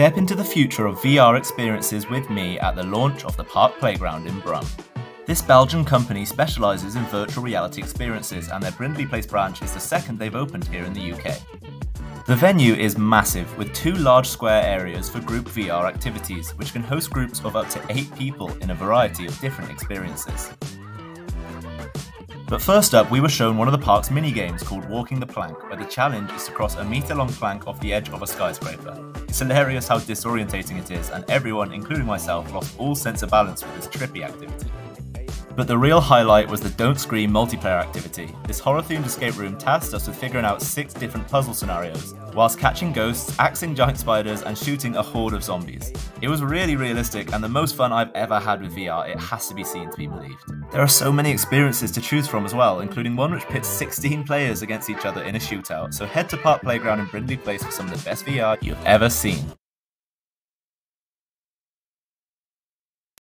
Step into the future of VR experiences with me at the launch of the Park Playground in Brum. This Belgian company specialises in virtual reality experiences, and their Brindley Place branch is the second they've opened here in the UK. The venue is massive, with two large square areas for group VR activities, which can host groups of up to 8 people in a variety of different experiences. But first up, we were shown one of the park's minigames called Walking the Plank, where the challenge is to cross a metre-long plank off the edge of a skyscraper. It's hilarious how disorientating it is, and everyone, including myself, lost all sense of balance with this trippy activity. But the real highlight was the Don't Scream multiplayer activity. This horror-themed escape room tasked us with figuring out 6 different puzzle scenarios, whilst catching ghosts, axing giant spiders, and shooting a horde of zombies. It was really realistic and the most fun I've ever had with VR. It has to be seen to be believed. There are so many experiences to choose from as well, including one which pits 16 players against each other in a shootout, so head to Park Playground in Brindley Place for some of the best VR you've ever seen.